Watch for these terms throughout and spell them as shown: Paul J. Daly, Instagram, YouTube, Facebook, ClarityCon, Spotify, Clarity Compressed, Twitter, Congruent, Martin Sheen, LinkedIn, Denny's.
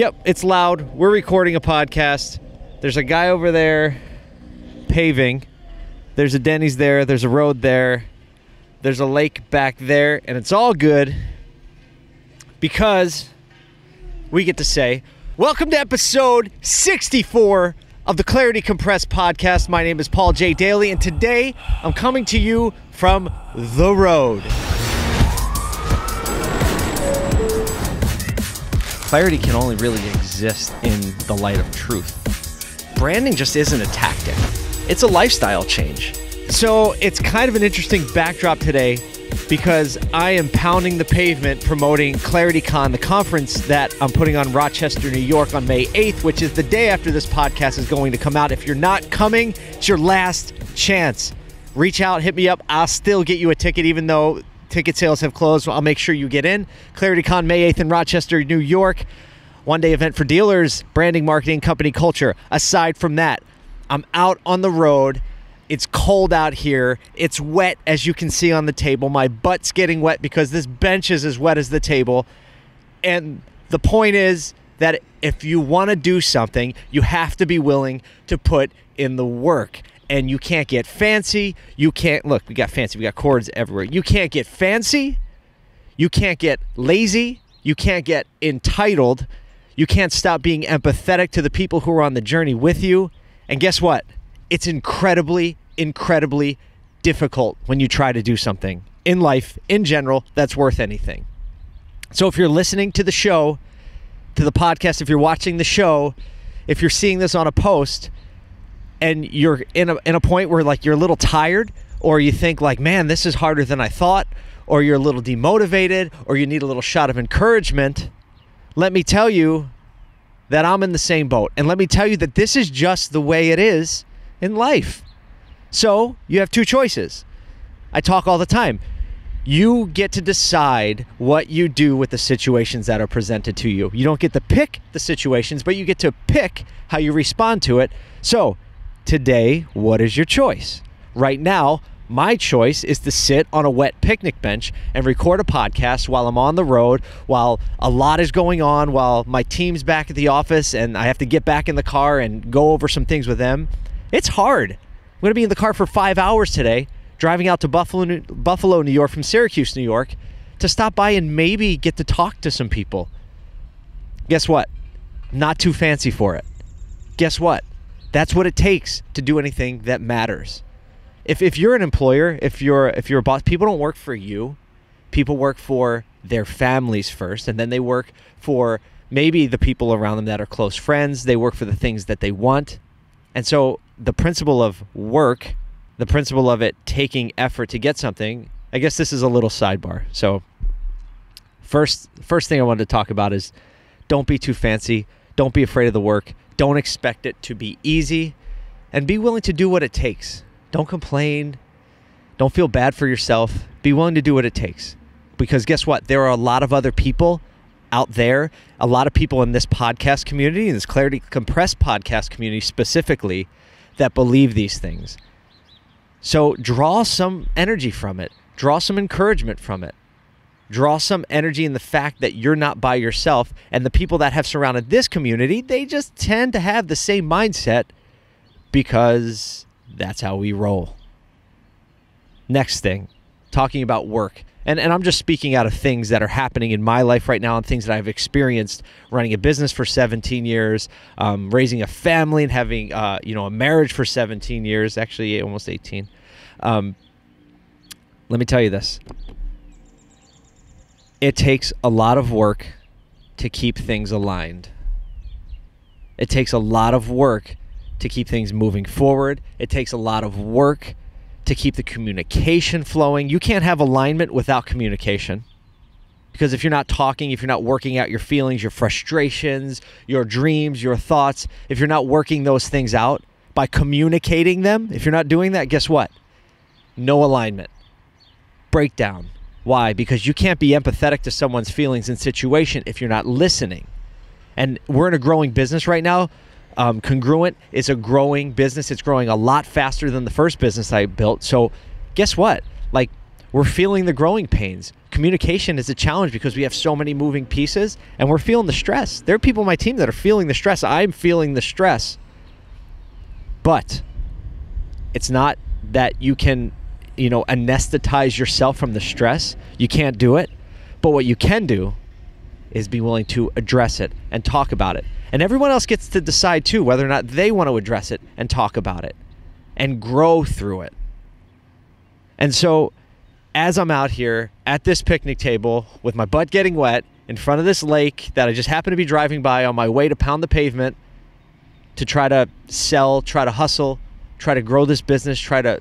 Yep, it's loud. We're recording a podcast. There's a guy over there paving. There's a Denny's there. There's a road there. There's a lake back there. And it's all good because we get to say, welcome to episode 64 of the Clarity Compressed podcast. My name is Paul J. Daly, and today I'm coming to you from the road. Clarity can only really exist in the light of truth. Branding just isn't a tactic. It's a lifestyle change. So it's kind of an interesting backdrop today because I am pounding the pavement promoting ClarityCon, the conference that I'm putting on Rochester, New York on May 8th, which is the day after this podcast is going to come out. If you're not coming, it's your last chance. Reach out, hit me up. I'll still get you a ticket even though ticket sales have closed. I'll make sure you get in. ClarityCon, May 8th in Rochester, New York. One-day event for dealers, branding, marketing, company culture. Aside from that, I'm out on the road. It's cold out here. It's wet, as you can see on the table. My butt's getting wet because this bench is as wet as the table. And the point is that if you want to do something, you have to be willing to put in the work. And you can't get fancy. You can't, look, we got fancy. We got cords everywhere. You can't get fancy. You can't get lazy. You can't get entitled. You can't stop being empathetic to the people who are on the journey with you. And guess what? It's incredibly, incredibly difficult when you try to do something in life, in general, that's worth anything. So if you're listening to the show, to the podcast, if you're watching the show, if you're seeing this on a post, and you're in a point where like you're a little tired, or you think like, man, this is harder than I thought, or you're a little demotivated, or you need a little shot of encouragement, let me tell you that I'm in the same boat. And let me tell you that this is just the way it is in life. So you have two choices. I talk all the time. You get to decide what you do with the situations that are presented to you. You don't get to pick the situations, but you get to pick how you respond to it. So today, what is your choice? Right now, my choice is to sit on a wet picnic bench and record a podcast while I'm on the road, while a lot is going on, while my team's back at the office and I have to get back in the car and go over some things with them. It's hard. I'm going to be in the car for 5 hours today, driving out to Buffalo, New York, from Syracuse, New York, to stop by and maybe get to talk to some people. Guess what? Not too fancy for it. Guess what? That's what it takes to do anything that matters. If you're an employer, if you're a boss, people don't work for you. People work for their families first, and then they work for maybe the people around them that are close friends. They work for the things that they want. And so the principle of work, the principle of it taking effort to get something, I guess this is a little sidebar. So first thing I wanted to talk about is don't be too fancy. Don't be afraid of the work. Don't expect it to be easy, and be willing to do what it takes. Don't complain. Don't feel bad for yourself. Be willing to do what it takes, because guess what? There are a lot of other people out there, a lot of people in this podcast community, in this Clarity Compressed podcast community specifically, that believe these things. So draw some energy from it. Draw some encouragement from it. Draw some energy in the fact that you're not by yourself, and the people that have surrounded this community, they just tend to have the same mindset because that's how we roll. Next thing, talking about work. And I'm just speaking out of things that are happening in my life right now and things that I've experienced running a business for 17 years, raising a family and having a marriage for 17 years, actually almost 18. Let me tell you this. It takes a lot of work to keep things aligned. It takes a lot of work to keep things moving forward. It takes a lot of work to keep the communication flowing. You can't have alignment without communication, because if you're not talking, if you're not working out your feelings, your frustrations, your dreams, your thoughts, if you're not working those things out by communicating them, if you're not doing that, guess what? No alignment. Breakdown. Why? Because you can't be empathetic to someone's feelings and situation if you're not listening. And we're in a growing business right now. Congruent is a growing business. It's growing a lot faster than the first business I built. So guess what? Like, We're feeling the growing pains. Communication is a challenge because we have so many moving pieces and we're feeling the stress. There are people on my team that are feeling the stress. I'm feeling the stress. But it's not that you can, anesthetize yourself from the stress. You can't do it. But what you can do is be willing to address it and talk about it. And everyone else gets to decide too whether or not they want to address it and talk about it and grow through it. And so as I'm out here at this picnic table with my butt getting wet in front of this lake that I just happen to be driving by on my way to pound the pavement to try to sell, try to hustle, try to grow this business, try to,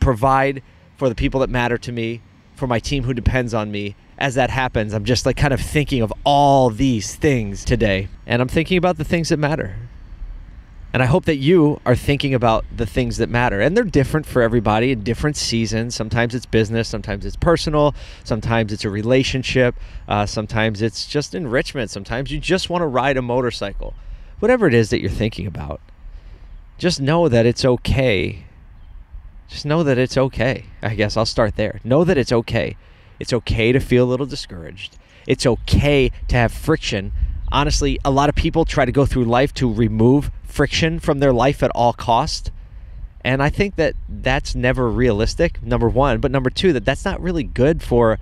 provide for the people that matter to me, for my team who depends on me. As that happens, I'm just kind of thinking of all these things today. And I'm thinking about the things that matter. And I hope that you are thinking about the things that matter. And they're different for everybody in different seasons. Sometimes it's business, sometimes it's personal, sometimes it's a relationship, sometimes it's just enrichment, sometimes you just want to ride a motorcycle. Whatever it is that you're thinking about, just know that it's okay. Just know that it's okay. I guess I'll start there. Know that it's okay. It's okay to feel a little discouraged. It's okay to have friction. Honestly, a lot of people try to go through life to remove friction from their life at all cost. And I think that that's never realistic, number one. But number two, that's not really good for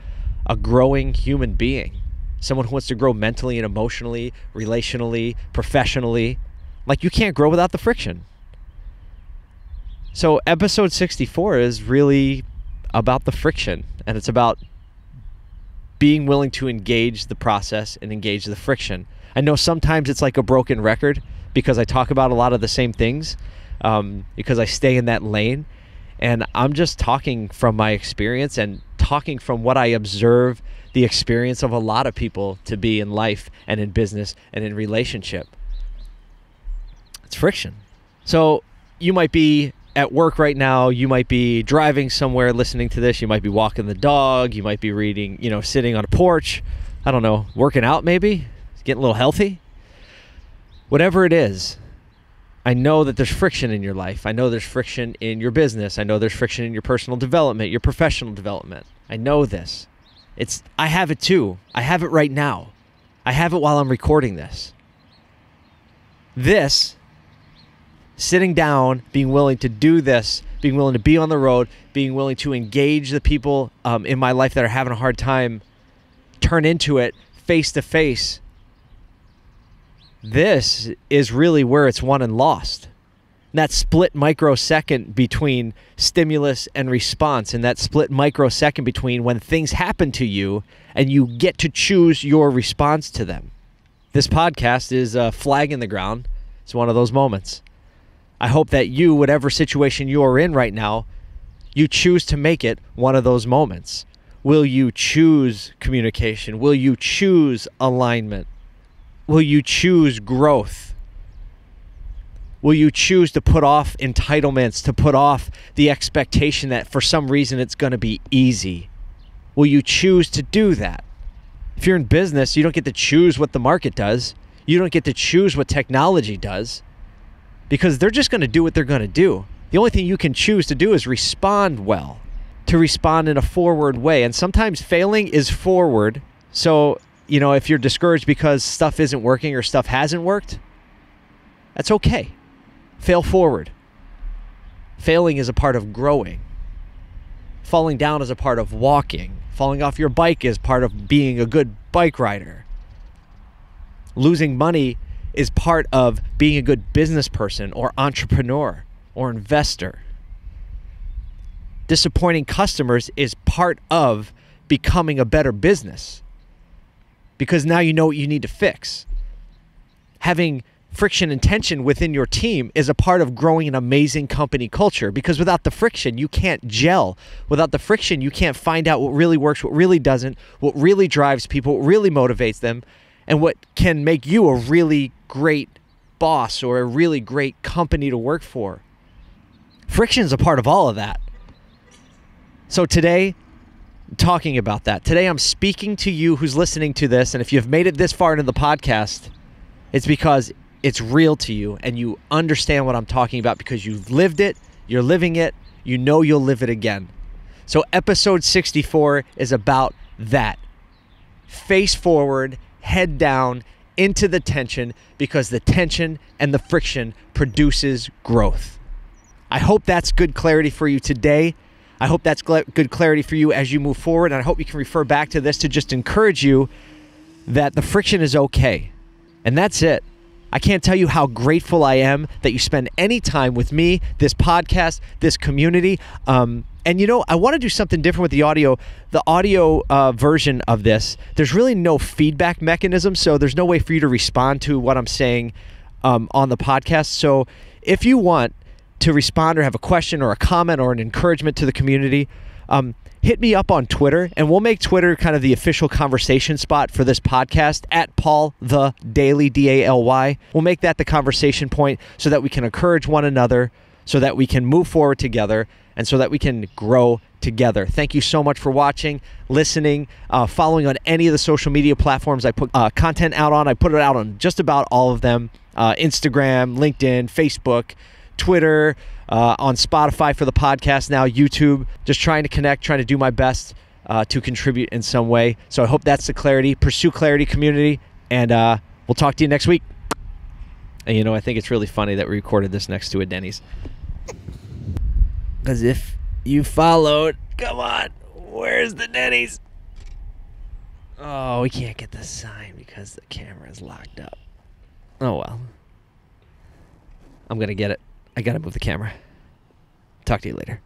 a growing human being. Someone who wants to grow mentally and emotionally, relationally, professionally. Like, you can't grow without the friction. So episode 64 is really about the friction. And it's about being willing to engage the process and engage the friction. I know sometimes it's like a broken record because I talk about a lot of the same things because I stay in that lane, and I'm just talking from my experience and talking from what I observe the experience of a lot of people to be in life and in business and in relationship. It's friction. So you might be at work right now, you might be driving somewhere listening to this, you might be walking the dog, you might be reading, sitting on a porch, I don't know, working out maybe, getting a little healthy. Whatever it is, I know that there's friction in your life. I know there's friction in your business. I know there's friction in your personal development, your professional development. I know this. I have it too. I have it right now. I have it while I'm recording this. Sitting down, being willing to do this, being willing to be on the road, being willing to engage the people in my life that are having a hard time, turn into it face to face. This is really where it's won and lost. And that split microsecond between stimulus and response, and that split microsecond between when things happen to you and you get to choose your response to them. This podcast is a flag in the ground. It's one of those moments. I hope that you, whatever situation you're in right now, you choose to make it one of those moments. Will you choose communication? Will you choose alignment? Will you choose growth? Will you choose to put off entitlements, to put off the expectation that for some reason it's going to be easy? Will you choose to do that? If you're in business, you don't get to choose what the market does. You don't get to choose what technology does. Because they're just going to do what they're going to do. The only thing you can choose to do is respond well, to respond in a forward way. And sometimes failing is forward. So, if you're discouraged because stuff isn't working or stuff hasn't worked, that's okay. Fail forward. Failing is a part of growing. Falling down is a part of walking. Falling off your bike is part of being a good bike rider. Losing money is part of being a good business person or entrepreneur or investor. Disappointing customers is part of becoming a better business because now you know what you need to fix. Having friction and tension within your team is a part of growing an amazing company culture because without the friction, you can't gel. Without the friction, you can't find out what really works, what really doesn't, what really drives people, what really motivates them, and what can make you a really great boss or a really great company to work for. Friction is a part of all of that. So today, I'm talking about that. Today, I'm speaking to you who's listening to this. And if you've made it this far into the podcast, it's because it's real to you and you understand what I'm talking about because you've lived it, you're living it, you know you'll live it again. So episode 64 is about that. Face forward, head down, into the tension, because the tension and the friction produces growth. I hope that's good clarity for you today. I hope that's good clarity for you as you move forward, and I hope you can refer back to this to just encourage you that the friction is okay. And that's it. I can't tell you how grateful I am that you spend any time with me, this podcast, this community. And you know, I want to do something different with the audio version of this. There's really no feedback mechanism, so there's no way for you to respond to what I'm saying on the podcast. So if you want to respond or have a question or a comment or an encouragement to the community, hit me up on Twitter, and we'll make Twitter kind of the official conversation spot for this podcast, at Paul the Daly, D-A-L-Y. We'll make that the conversation point so that we can encourage one another, so that we can move forward together, and so that we can grow together. Thank you so much for watching, listening, following on any of the social media platforms I put content out on. I put it out on just about all of them, Instagram, LinkedIn, Facebook, Twitter, on Spotify for the podcast now, YouTube. Just trying to connect, trying to do my best to contribute in some way. So I hope that's the Clarity. Pursue Clarity community, and we'll talk to you next week. And you know, I think it's really funny that we recorded this next to a Denny's. Because if you followed, come on, where's the Denny's? Oh, we can't get the sign because the camera is locked up. Oh well. I'm going to get it. I got to move the camera. Talk to you later.